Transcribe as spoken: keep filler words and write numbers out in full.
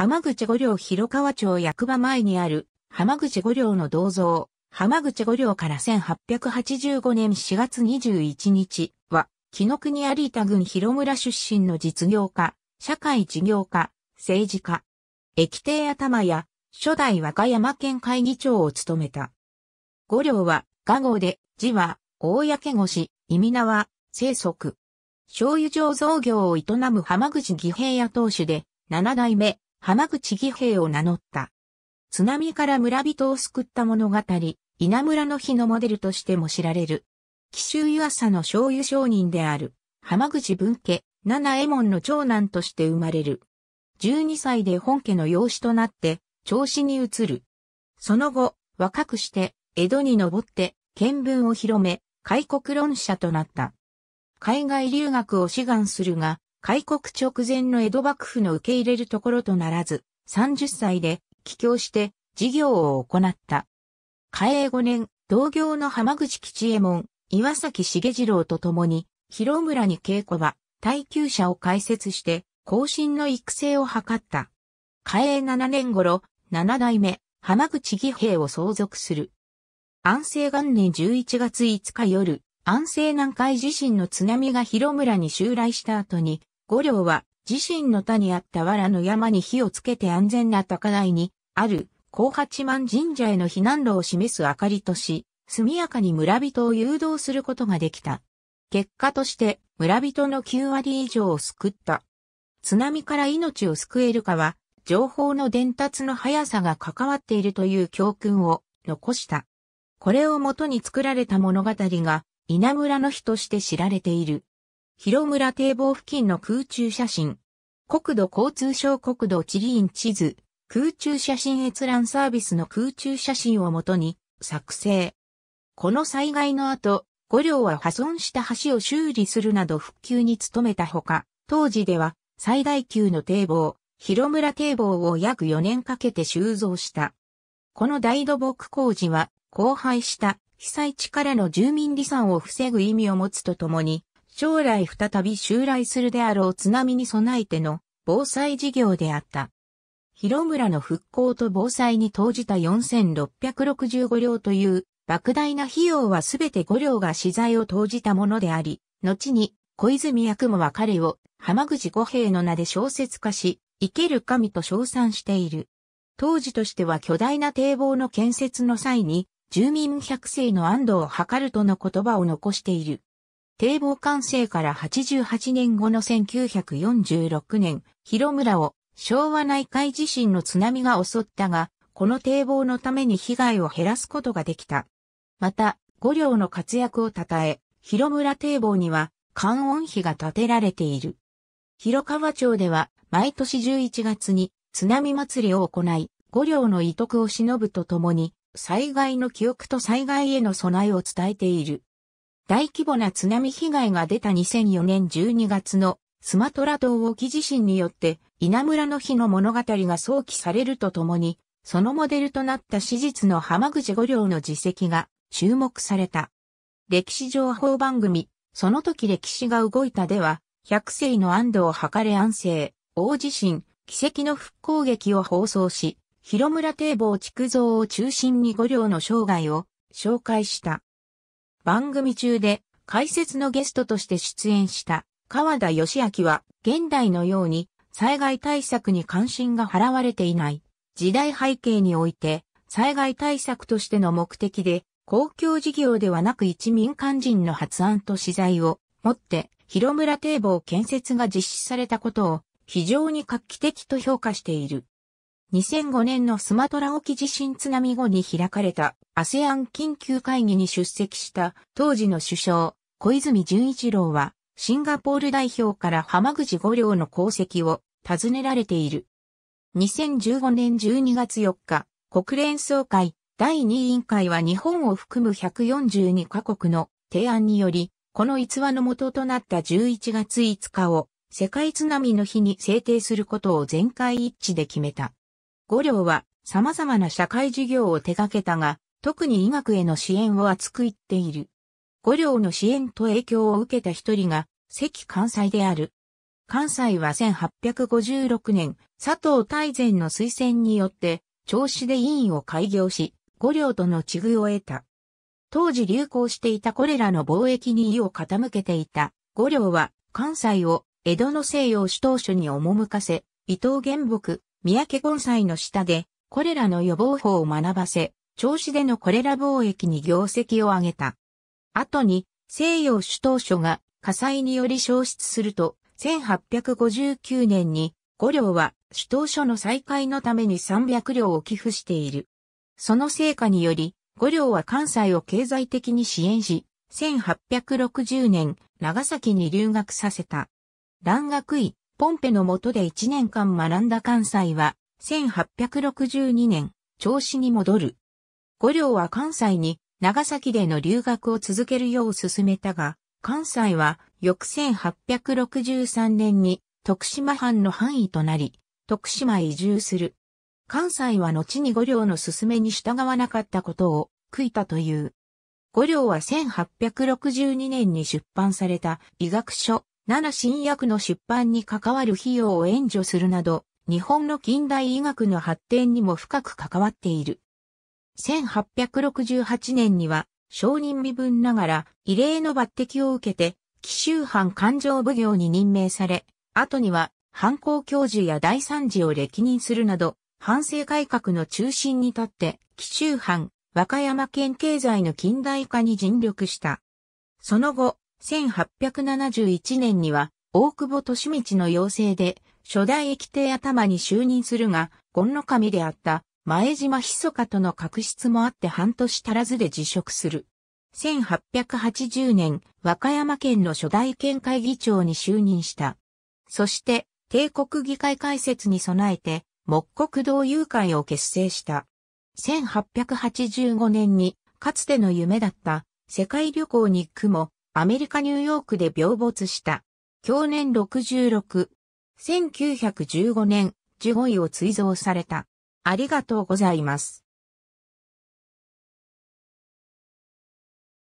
浜口五稜広川町役場前にある浜口五稜の銅像、浜口五稜からせんはっぴゃくはちじゅうごねんしがつにじゅういちにちは、紀伊国有田郡広村出身の実業家、社会事業家、政治家。駅堤頭や初代和歌山県会議長を務めた。五稜は、雅号で、字は、公越、忌名は、清則。醤油醸造業を営む浜口儀平屋当主で、ななだいめ、浜口儀平を名乗った。津波から村人を救った物語、稲村の火のモデルとしても知られる。紀州湯浅の醤油商人である、浜口文家、七右衛門の長男として生まれる。じゅうにさいで本家の養子となって、銚子に移る。その後、若くして、江戸に上って、見聞を広め、開国論者となった。海外留学を志願するが、開国直前の江戸幕府の受け入れるところとならず、さんじゅっさいで帰郷して事業を行った。嘉永ごねん、同業の浜口吉右衛門、岩崎重次郎と共に、広村に稽古場、耐久舎を開設して、後進の育成を図った。嘉永ななねん頃、ななだいめ、浜口儀平を相続する。安政元年じゅういちがついつか夜、安政南海地震の津波が広村に襲来した後に、五稜は自身の田にあった藁の山に火をつけて安全な高台に、ある甲八幡神社への避難路を示す明かりとし、速やかに村人を誘導することができた。結果として村人のきゅうわり以上を救った。津波から命を救えるかは、情報の伝達の速さが関わっているという教訓を残した。これをもとに作られた物語が稲村の火として知られている。広村堤防付近の空中写真。国土交通省国土地理院地図、空中写真閲覧サービスの空中写真をもとに作成。この災害の後、五稜は破損した橋を修理するなど復旧に努めたほか、当時では最大級の堤防、広村堤防を約よねんかけて修造した。この大土木工事は、荒廃した被災地からの住民離散を防ぐ意味を持つとともに、将来再び襲来するであろう津波に備えての防災事業であった。広村の復興と防災に投じたよんせんろっぴゃくろくじゅうごりょうという莫大な費用はすべて五稜が私財を投じたものであり、後に小泉八雲は彼を浜口五平の名で小説化し、生ける神と称賛している。当時としては巨大な堤防の建設の際に、住民百姓の安堵を図るとの言葉を残している。堤防完成からはちじゅうはちねんごのせんきゅうひゃくよんじゅうろくねん、広村を昭和南海地震の津波が襲ったが、この堤防のために被害を減らすことができた。また、五稜の活躍を称え、広村堤防には観音碑が建てられている。広川町では毎年じゅういちがつに津波祭りを行い、五稜の遺徳を偲ぶとともに、災害の記憶と災害への備えを伝えている。大規模な津波被害が出たにせんよねんじゅうにがつのスマトラ島沖地震によって稲村の火の物語が想起されるとともに、そのモデルとなった史実の浜口五稜の事績が注目された。歴史情報番組、その時歴史が動いたでは、百世の安堵を図れ安政、大地震、奇跡の復興劇を放送し、広村堤防築造を中心に五稜の生涯を紹介した。番組中で解説のゲストとして出演した川田義明は現代のように災害対策に関心が払われていない時代背景において災害対策としての目的で公共事業ではなく一民間人の発案と私財をもって広村堤防建設が実施されたことを非常に画期的と評価している。にせんごねんのスマトラ沖地震津波後に開かれた アセアン 緊急会議に出席した当時の首相小泉純一郎はシンガポール代表から浜口五稜の功績を尋ねられている。にせんじゅうごねんじゅうにがつよっか、国連総会だいにいいんかいは日本を含むひゃくよんじゅうにかこくの提案により、この逸話の元となったじゅういちがついつかを世界津波の日に制定することを全会一致で決めた。五稜は様々な社会事業を手掛けたが、特に医学への支援を厚く言っている。五稜の支援と影響を受けた一人が、関寛斎である。関西はせんはっぴゃくごじゅうろくねん、佐藤大善の推薦によって、銚子で委員を開業し、五両との知遇を得た。当時流行していたこれらの貿易に意を傾けていた五両は、関西を江戸の西洋主当主に赴かせ、伊藤玄牧、三宅権斎の下で、これらの予防法を学ばせ、銚子でのこれら貿易に業績を上げた。後に、西洋主当主が火災により焼失すると、せんはっぴゃくごじゅうきゅうねんに、五両は主当所の再開のためにさんびゃくりょうを寄付している。その成果により、五両は関西を経済的に支援し、せんはっぴゃくろくじゅうねん、長崎に留学させた。蘭学医、ポンペの下でいちねんかん学んだ関西は、せんはっぴゃくろくじゅうにねん、銚子に戻る。五両は関西に、長崎での留学を続けるよう勧めたが、関西は、翌せんはっぴゃくろくじゅうさんねんに、徳島藩の藩医となり、徳島へ移住する。関西は後に五両の勧めに従わなかったことを悔いたという。五両はせんはっぴゃくろくじゅうにねんに出版された医学書、七新薬の出版に関わる費用を援助するなど、日本の近代医学の発展にも深く関わっている。せんはっぴゃくろくじゅうはちねんには、商人身分ながら異例の抜擢を受けて、紀州藩勘定奉行に任命され、後には、藩校教授や大参事を歴任するなど、藩政改革の中心に立って、紀州藩、和歌山県経済の近代化に尽力した。その後、せんはっぴゃくななじゅういちねんには、大久保利通の要請で、初代駅亭頭に就任するが、権の神であった、前島密との確執もあって半年足らずで辞職する。せんはっぴゃくはちじゅうねん、和歌山県の初代県会議長に就任した。そして、帝国議会開設に備えて、木国同友会を結成した。せんはっぴゃくはちじゅうごねんに、かつての夢だった、世界旅行に行くも、アメリカ・ニューヨークで病没した。享年ろくじゅうろく。せんきゅうひゃくじゅうごねん、従五位を追贈された。ありがとうございます。